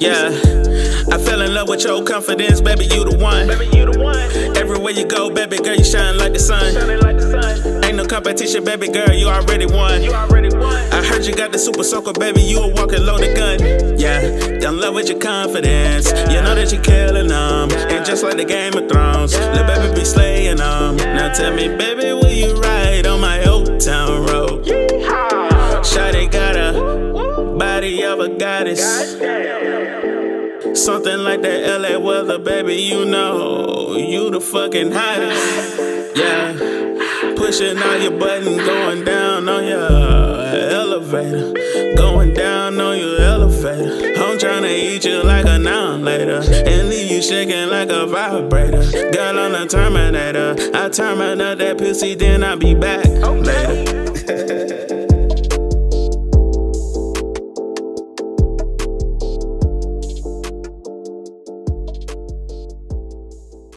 Yeah, I fell in love with your confidence, baby, you the one. Everywhere you go, baby girl, you shine like the sun. Ain't no competition, baby girl, you already won. I heard you got the super soaker, baby, you a walking loaded gun. Yeah, I'm in love with your confidence. You know that you're killing them, and just like the Game of Thrones, the baby be slaying them. Now tell me, baby, will you ride on my Old Town Road? Shawty got a body of a goddess, something like that LA weather, baby, you know, you the fucking hottest. Yeah, pushing all your buttons, going down on your elevator, going down on your elevator. I'm trying to eat you like a noun later, and leave you shaking like a vibrator. Girl, I'm a Terminator, I terminate that pussy, then I be back later.